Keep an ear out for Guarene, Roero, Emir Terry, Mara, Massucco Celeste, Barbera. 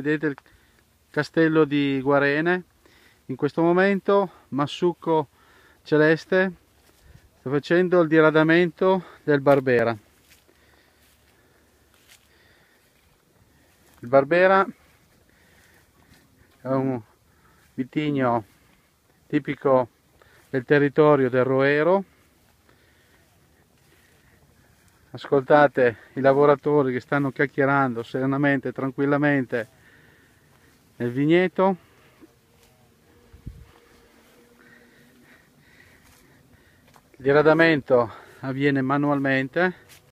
vedete il castello di Guarene. In questo momento Massucco Celeste sta facendo il diradamento del Barbera. Il Barbera è un vitigno tipico del territorio del Roero. Ascoltate i lavoratori che stanno chiacchierando serenamente, tranquillamente nel vigneto. Il diradamento avviene manualmente